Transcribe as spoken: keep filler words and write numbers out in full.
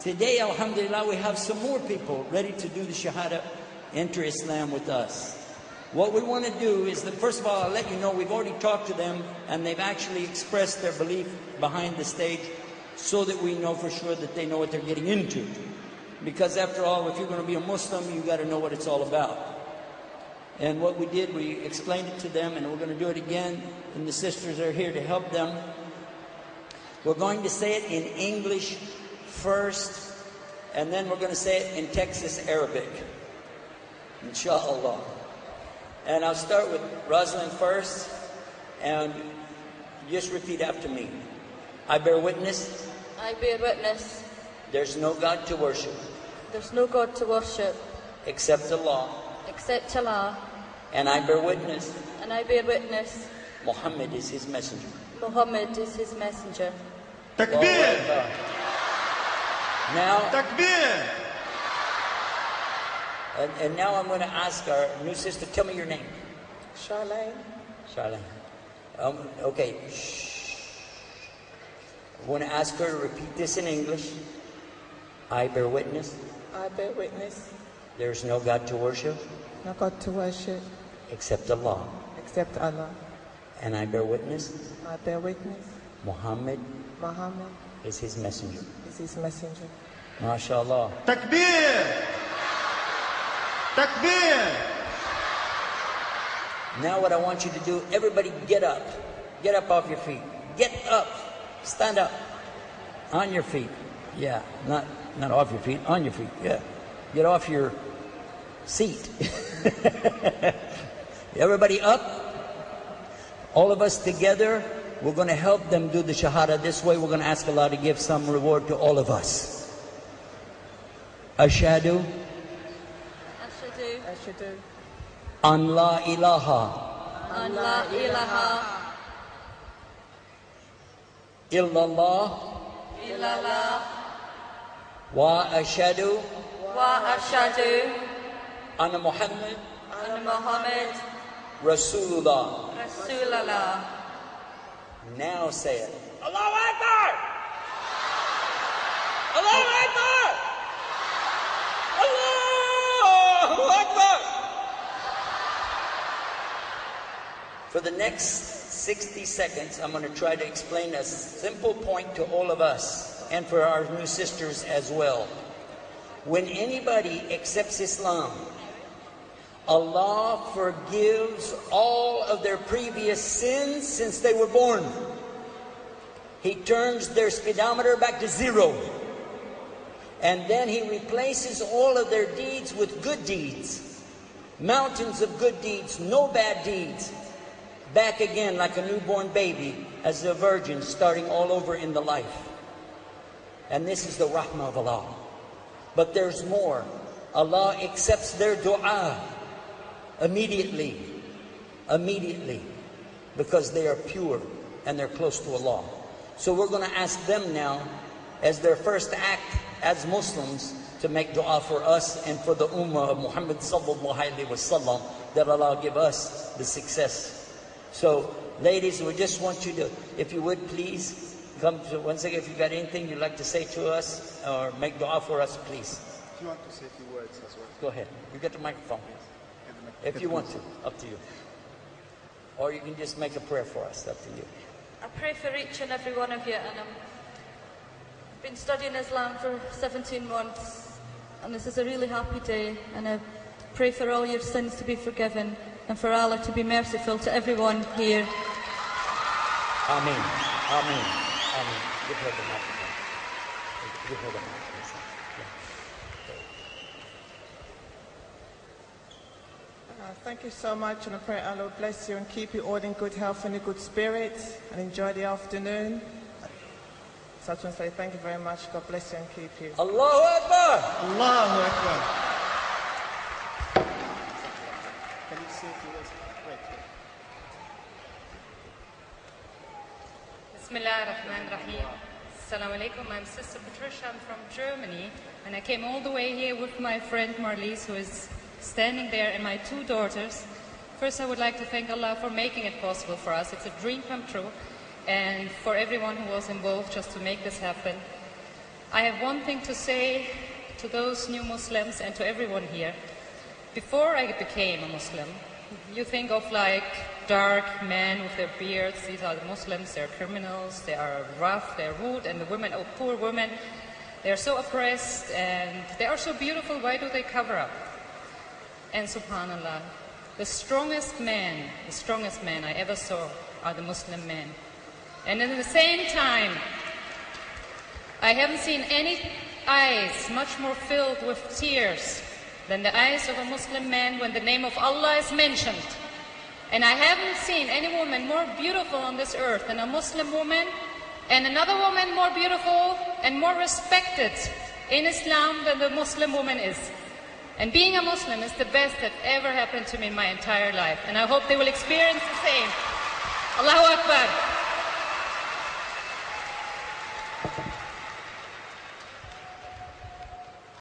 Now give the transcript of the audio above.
Today, alhamdulillah, we have some more people ready to do the shahada, enter Islam with us. What we want to do is that, first of all, I'll let you know, we've already talked to them, and they've actually expressed their belief behind the stage so that we know for sure that they know what they're getting into. Because after all, if you're going to be a Muslim, you've got to know what it's all about. And what we did, we explained it to them, and we're going to do it again, and the sisters are here to help them. We're going to say it in English first, and then we're going to say it in Texas Arabic, inshallah. And I'll start with Rosalind first, and just repeat after me. I bear witness. I bear witness. There's no God to worship. There's no God to worship. Except Allah. Except Allah. And I bear witness. And I bear witness. Muhammad is his messenger. Muhammad is his messenger. Takbir! Now, Takbir! And, and now I'm going to ask our new sister, tell me your name. Charlene. Charlene. Um, okay. Shh. I want to ask her to repeat this in English. I bear witness. I bear witness. There is no God to worship. No God to worship. Except Allah. Except Allah. And I bear witness. I bear witness. Muhammad. Muhammad. Is his messenger. Is his messenger. MashaAllah. Takbir! Takbir! Now what I want you to do, everybody get up. Get up off your feet. Get up. Stand up. On your feet. Yeah, not... Not off your feet, on your feet, yeah. Get off your seat. Everybody up. All of us together, we're going to help them do the shahada. This way we're going to ask Allah to give some reward to all of us. Ashhadu. Ashhadu. Ashhadu. An la ilaha. An la ilaha. Illallah. Illallah. Wa ashadu Wa ashadu Anna Muhammad Anna Muhammad Rasulullah Rasulullah. Now say it. Allahu Akbar! Allahu Akbar! Allahu Akbar! For the next sixty seconds, I'm going to try to explain a simple point to all of us, and for our new sisters as well. When anybody accepts Islam, Allah forgives all of their previous sins since they were born. He turns their speedometer back to zero. And then He replaces all of their deeds with good deeds. Mountains of good deeds, no bad deeds. Back again like a newborn baby as a virgin, starting all over in the life. And this is the rahmah of Allah. But there's more. Allah accepts their dua immediately. Immediately. Because they are pure and they're close to Allah. So we're going to ask them now, as their first act as Muslims, to make dua for us and for the ummah of Muhammad sallallahu alayhi wa sallam, that Allah give us the success. So ladies, we just want you to, if you would please, come to, once again, if you've got anything you'd like to say to us or make dua for us, please. If you want to say a few words as well. Go ahead. You get the microphone. Yes. The microphone. If you want to, up to you. Or you can just make a prayer for us, up to you. I pray for each and every one of you, and I've been studying Islam for seventeen months, and this is a really happy day, and I pray for all your sins to be forgiven, and for Allah to be merciful to everyone here. Amen. Amen. I mean, give her the microphone. Give her the microphone. Yeah. Uh, thank you so much, and I pray Allah will bless you and keep you all in good health and a good spirit, and enjoy the afternoon. So I just want to say thank you very much. God bless you and keep you. Allahu Akbar! Allahu Akbar! Can you see if you want to? Bismillahirrahmanirrahim. Assalamu alaikum. I'm Sister Patricia. I'm from Germany, and I came all the way here with my friend Marlies, who is standing there, and my two daughters. First, I would like to thank Allah for making it possible for us. It's a dream come true, and for everyone who was involved just to make this happen. I have one thing to say to those new Muslims and to everyone here. Before I became a Muslim, you think of like dark men with their beards, these are the Muslims, they're criminals, they are rough, they're rude, and the women, oh poor women, they're so oppressed and they are so beautiful, why do they cover up? And subhanAllah, the strongest men, the strongest men I ever saw are the Muslim men. And at the same time, I haven't seen any eyes much more filled with tears than the eyes of a Muslim man when the name of Allah is mentioned. And I haven't seen any woman more beautiful on this earth than a Muslim woman, and another woman more beautiful and more respected in Islam than the Muslim woman is. And being a Muslim is the best that ever happened to me in my entire life. And I hope they will experience the same. Allahu Akbar.